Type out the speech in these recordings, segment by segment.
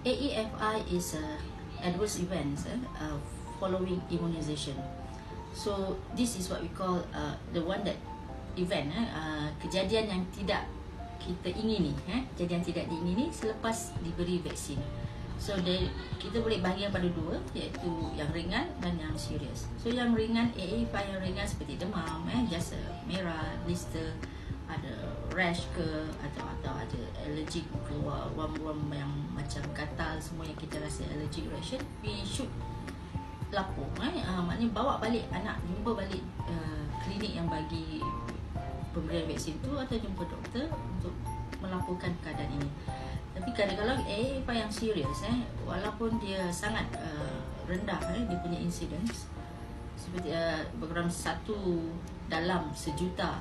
AEFI is adverse events following immunization. So this is what we call the one that event, kejadian yang tidak kita ingini, kejadian tidak diingini selepas diberi vaksin. So kita boleh bahagikan pada dua, iaitu yang ringan dan yang serius. So yang ringan, AEFI yang ringan seperti demam, jasa merah, blister, ada rash ke, atau ada allergic keluar, warm-warm yang macam gatal, semua yang kita rasa allergic reaction, we should lapor, maknanya bawa balik anak, jumpa balik klinik yang bagi pemberian vaksin tu, atau jumpa doktor untuk melaporkan keadaan ini. Tapi kadang-kadang AEFI yang serius, walaupun dia sangat rendah dia punya incidence, seperti berkurang 1 dalam 1 juta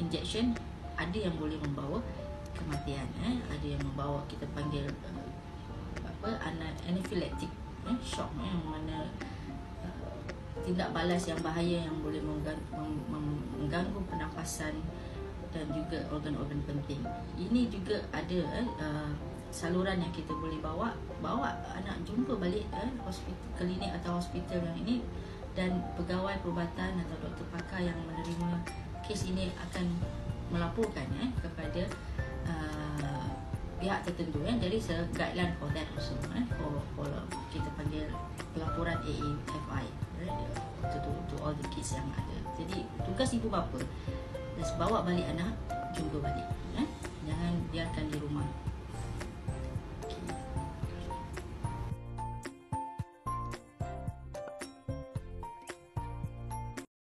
injection, ada yang boleh membawa kematian, ada yang membawa, kita panggil anaphylactic shock, yang mana tindak balas yang bahaya yang boleh mengganggu pernafasan dan juga organ-organ penting. Ini juga ada saluran yang kita boleh bawa anak jumpa balik hospital, klinik atau hospital yang ini, dan pegawai perubatan atau doktor pakar yang menerima kes ini akan melaporkan kepada pihak tertentu. There is a guideline for that also, for kita panggil pelaporan AEFI to all the kids yang ada. Jadi tugas ibu bapa, bawa balik anak, jumpa balik, jangan biarkan di rumah.